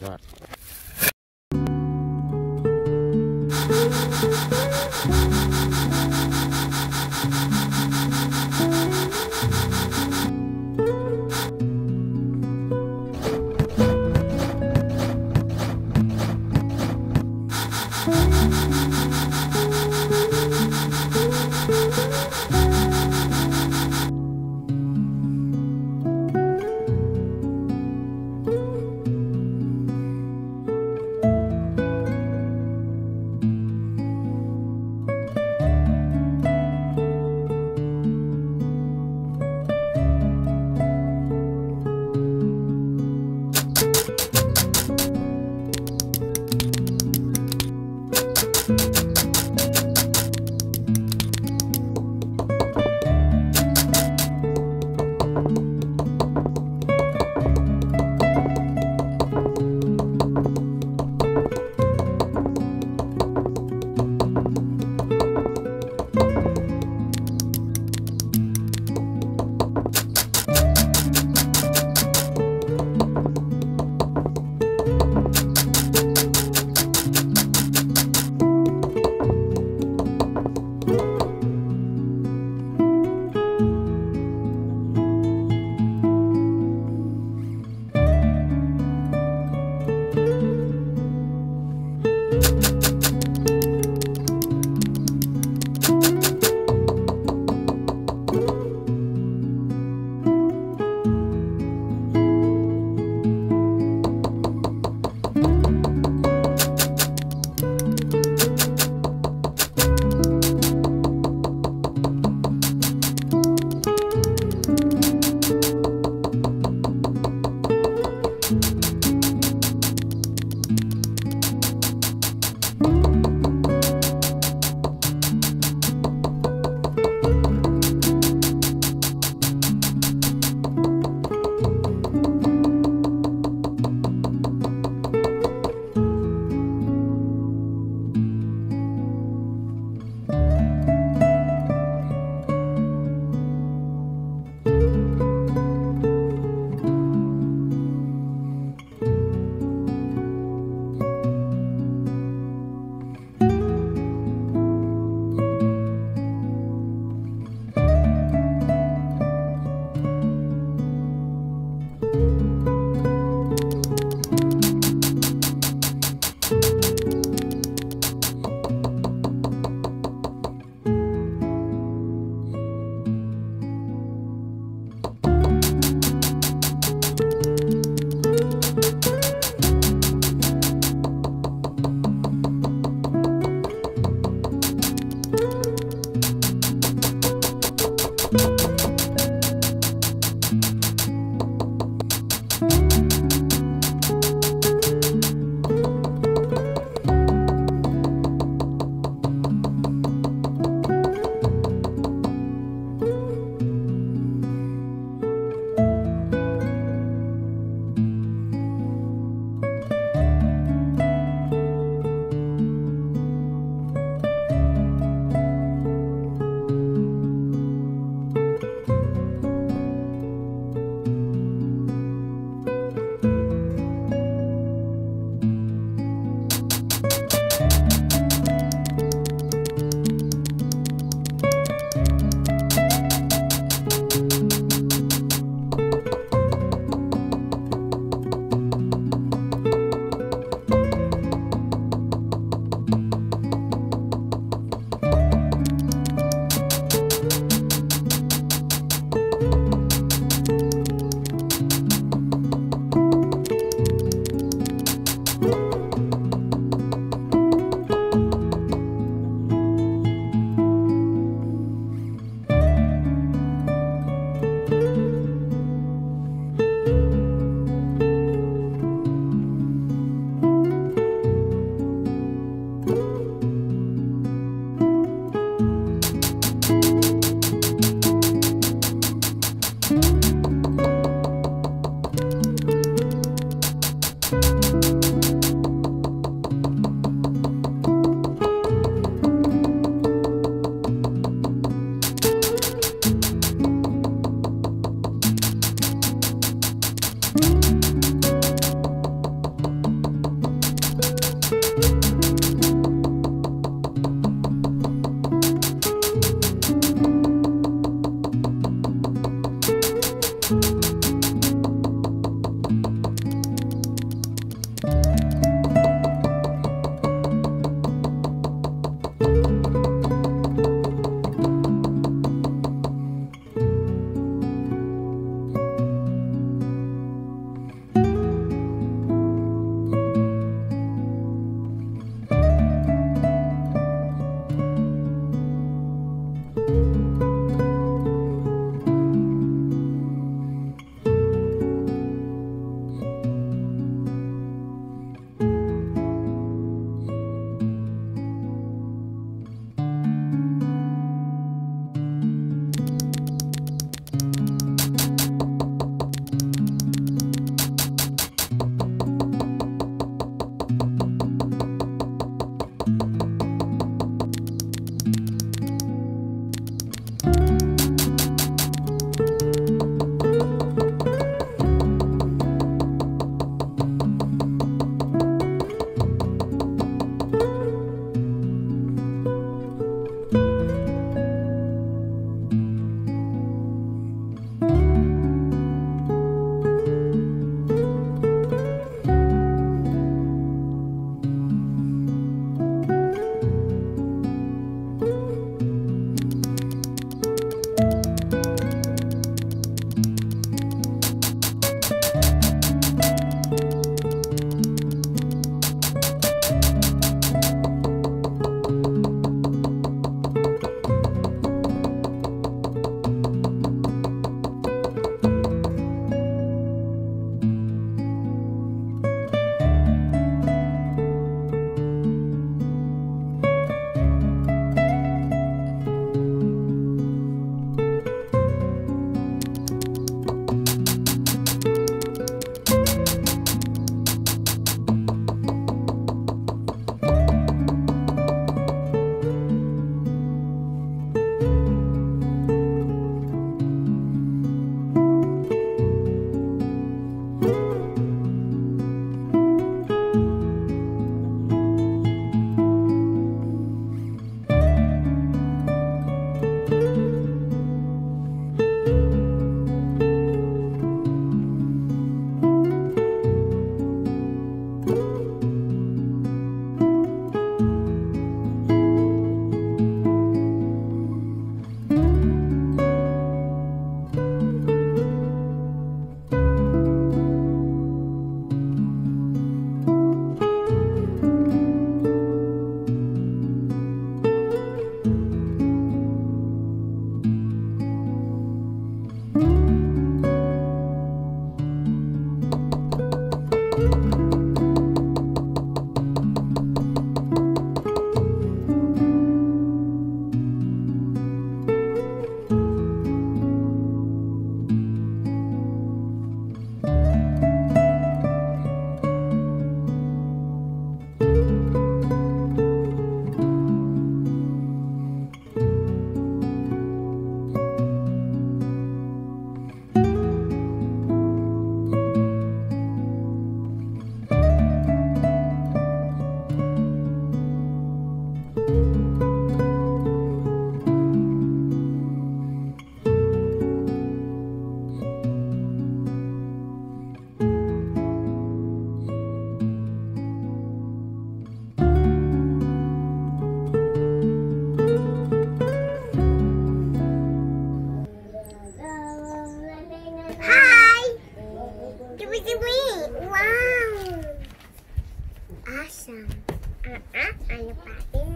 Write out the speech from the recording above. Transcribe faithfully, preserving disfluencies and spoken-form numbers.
Right. we can wait. Wow. Awesome. Uh-uh. Ano pa?